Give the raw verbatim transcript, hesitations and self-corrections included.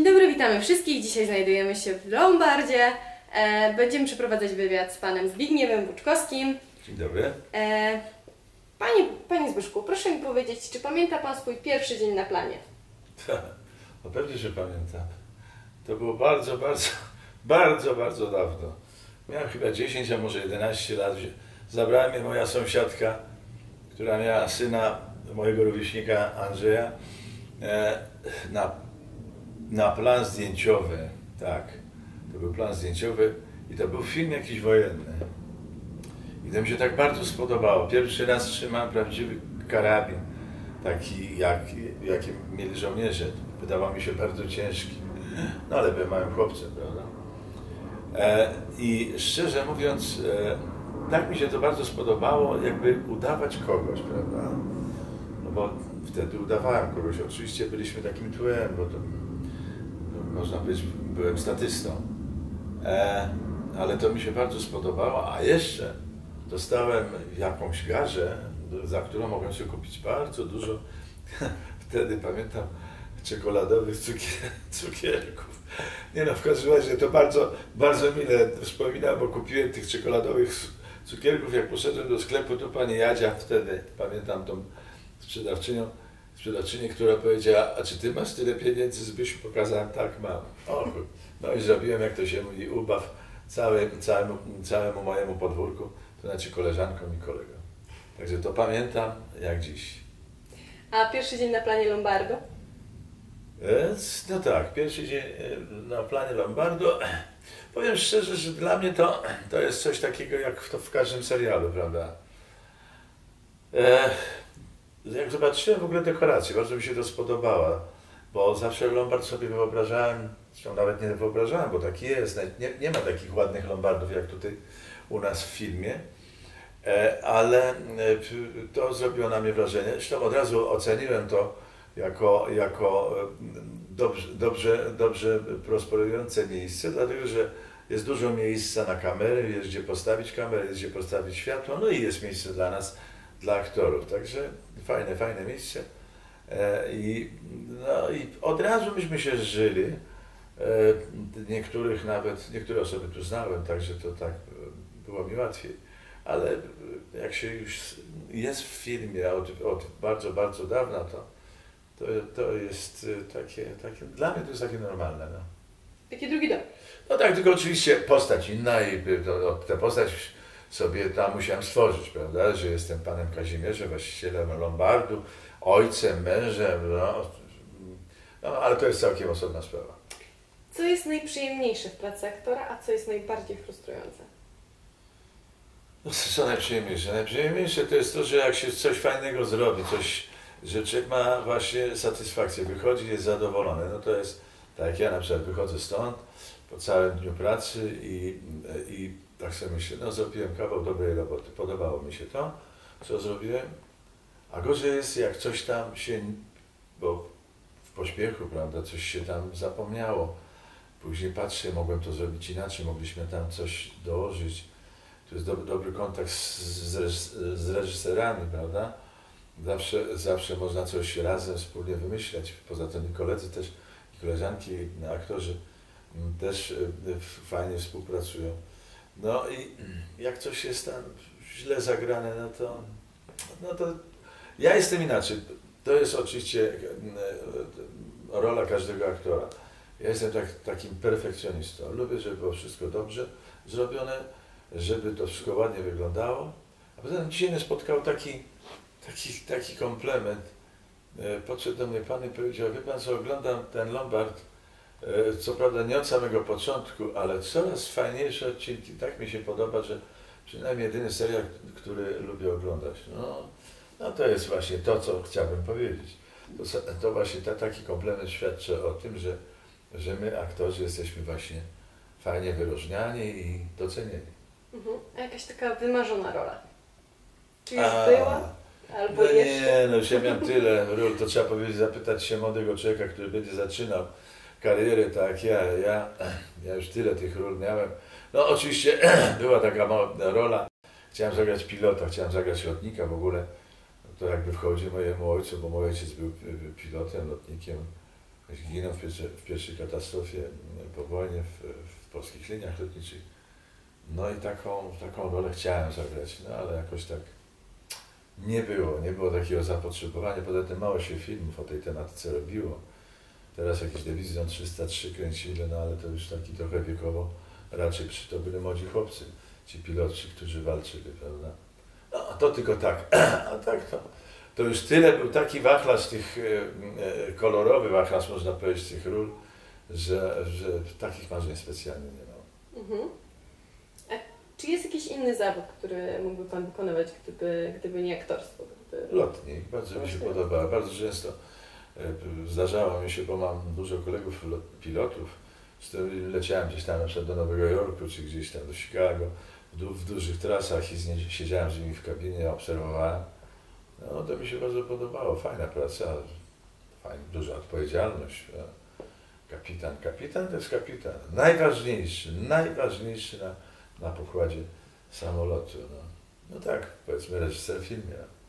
Dzień dobry, witamy wszystkich. Dzisiaj znajdujemy się w Lombardzie. E, będziemy przeprowadzać wywiad z panem Zbigniewem Buczkowskim. Dzień dobry. E, panie, panie Zbyszku, proszę mi powiedzieć, czy pamięta pan swój pierwszy dzień na planie? Tak, no pewnie, że pamiętam. To było bardzo, bardzo, bardzo, bardzo dawno. Miałem chyba dziesięć, a może jedenaście lat. Zabrała mnie moja sąsiadka, która miała syna mojego rówieśnika Andrzeja, e, na Na plan zdjęciowy, tak. To był plan zdjęciowy i to był film jakiś wojenny. I to mi się tak bardzo spodobało. Pierwszy raz trzymałem prawdziwy karabin, taki jak, jaki mieli żołnierze. Wydawał mi się bardzo ciężki, no ale byłem małym chłopcem, prawda? E, I szczerze mówiąc, e, tak mi się to bardzo spodobało, jakby udawać kogoś, prawda? No bo wtedy udawałem kogoś. Oczywiście byliśmy takim tłem, bo to można powiedzieć, byłem statystą, e, ale to mi się bardzo spodobało, a jeszcze dostałem jakąś garzę, za którą mogłem się kupić bardzo dużo, wtedy pamiętam, czekoladowych cukier, cukierków. Nie no, w każdym razie to bardzo, bardzo mile wspominam, bo kupiłem tych czekoladowych cukierków, jak poszedłem do sklepu, to pani Jadzia wtedy, pamiętam tą sprzedawczynią, Sprzedawczyni, która powiedziała, a czy ty masz tyle pieniędzy, Zbyś? Pokazałem, tak mam. O, no i zrobiłem, jak to się mówi, ubaw całym, całym, całemu mojemu podwórku, to znaczy koleżankom i kolegom. Także to pamiętam jak dziś. A pierwszy dzień na planie Lombardo? No tak, pierwszy dzień na planie Lombardo. Powiem szczerze, że dla mnie to, to jest coś takiego jak to w każdym serialu, prawda? E Jak zobaczyłem w ogóle dekorację, bardzo mi się to spodobała, bo zawsze Lombard sobie wyobrażałem, zresztą nawet nie wyobrażałem, bo taki jest, nie, nie ma takich ładnych Lombardów jak tutaj u nas w filmie, ale to zrobiło na mnie wrażenie, zresztą od razu oceniłem to jako, jako dobrze, dobrze, dobrze prosperujące miejsce, dlatego że jest dużo miejsca na kamery, jest gdzie postawić kamerę, jest gdzie postawić światło, no i jest miejsce dla nas, dla aktorów, także fajne, fajne miejsce. E, i, no, i od razu myśmy się zżyli, e, niektórych nawet, niektóre osoby tu znałem, także to tak było mi łatwiej, ale jak się już jest w filmie od, od bardzo, bardzo dawna, to, to, to jest takie, takie, dla mnie to jest takie normalne. No. Taki drugi dom. No tak, tylko oczywiście postać inna i to, to, ta postać sobie tam musiałem stworzyć, prawda, że jestem panem Kazimierzem, właścicielem Lombardu, ojcem, mężem, no, no ale to jest całkiem osobna sprawa. Co jest najprzyjemniejsze w pracy aktora, a co jest najbardziej frustrujące? No co najprzyjemniejsze? Najprzyjemniejsze to jest to, że jak się coś fajnego zrobi, coś, że człowiek ma właśnie satysfakcję, wychodzi i jest zadowolony, no to jest, tak jak ja na przykład wychodzę stąd po całym dniu pracy i, i tak sobie myślę, no zrobiłem kawał dobrej roboty, podobało mi się to, co zrobiłem, a gorzej jest jak coś tam się, bo w pośpiechu, prawda, coś się tam zapomniało, później patrzę, mogłem to zrobić inaczej, mogliśmy tam coś dołożyć, to jest do, dobry kontakt z, z, z reżyserami, prawda, zawsze, zawsze można coś razem wspólnie wymyślać, poza tym koledzy też, i koleżanki, i aktorzy też fajnie współpracują. No i jak coś jest tam źle zagrane, no to, no to ja jestem inaczej. To jest oczywiście rola każdego aktora. Ja jestem tak, takim perfekcjonistą. Lubię, żeby było wszystko dobrze zrobione, żeby to wszystko ładnie wyglądało. A potem dzisiaj mnie spotkał taki, taki, taki komplement. Podszedł do mnie pan i powiedział, wie pan co, oglądam ten Lombard, co prawda nie od samego początku, ale coraz fajniejsze odcinki. Tak mi się podoba, że przynajmniej jedyny serial, który lubię oglądać. No, no to jest właśnie to, co chciałbym powiedzieć. To, to właśnie ta, taki komplement świadczy o tym, że, że my, aktorzy, jesteśmy właśnie fajnie wyróżniani i docenieni. Mhm. A jakaś taka wymarzona rola? Czy już A... była? Albo no jeszcze? Nie, no już ja miałem tyle ról, to trzeba powiedzieć, zapytać się młodego człowieka, który będzie zaczynał kariery, tak, ja, ja, ja już tyle tych ról miałem. No oczywiście była taka rola, chciałem zagrać pilota, chciałem zagrać lotnika w ogóle. To jakby wchodzi mojemu ojcu, bo mój ojciec był pilotem, lotnikiem zginął w, pierwsze, w pierwszej katastrofie po wojnie w, w polskich liniach lotniczych. No i taką, taką rolę chciałem zagrać, no ale jakoś tak nie było, nie było takiego zapotrzebowania. Poza tym mało się filmów o tej tematyce robiło. Teraz jakiś Dywizjon trzysta trzy kręcili, no ale to już taki trochę wiekowo raczej to byli młodzi chłopcy, ci piloci, którzy walczyli, prawda? No to tylko tak, a tak to, to już tyle, był taki wachlarz tych, kolorowy wachlarz można powiedzieć tych ról, że, że takich marzeń specjalnie nie mam. Mhm. A czy jest jakiś inny zawód, który mógłby Pan wykonywać, gdyby, gdyby nie aktorstwo? Gdyby... Lotnik, bardzo Właśnie. mi się podobało, bardzo często. Zdarzało mi się, bo mam dużo kolegów pilotów, z którymi leciałem gdzieś tam na przykład do Nowego Jorku, czy gdzieś tam do Chicago, w dużych trasach i z nie, siedziałem z nimi w kabinie, obserwowałem. No to mi się bardzo podobało, fajna praca, fajna, duża odpowiedzialność. Kapitan, kapitan to jest kapitan, najważniejszy, najważniejszy na, na pokładzie samolotu. No, no tak, powiedzmy reżyser w filmie.